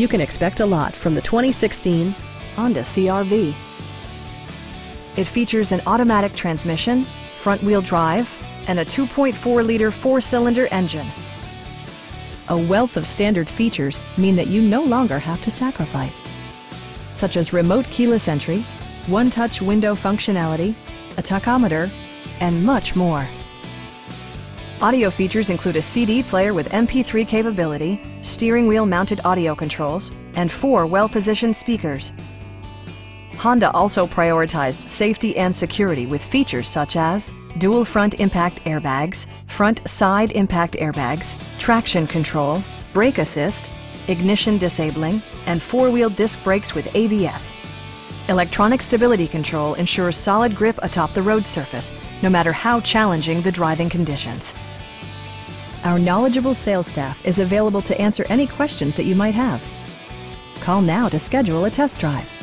You can expect a lot from the 2016 Honda CR-V. It features an automatic transmission, front-wheel drive, and a 2.4-liter four-cylinder engine. A wealth of standard features mean that you no longer have to sacrifice, such as remote keyless entry, one-touch window functionality, a tachometer, and much more. Audio features include a CD player with MP3 capability, steering wheel mounted audio controls, and 4 well-positioned speakers. Honda also prioritized safety and security with features such as dual front impact airbags, front side impact airbags, traction control, brake assist, ignition disabling, and 4-wheel disc brakes with ABS. Electronic stability control ensures solid grip atop the road surface, no matter how challenging the driving conditions. Our knowledgeable sales staff is available to answer any questions that you might have. Call now to schedule a test drive.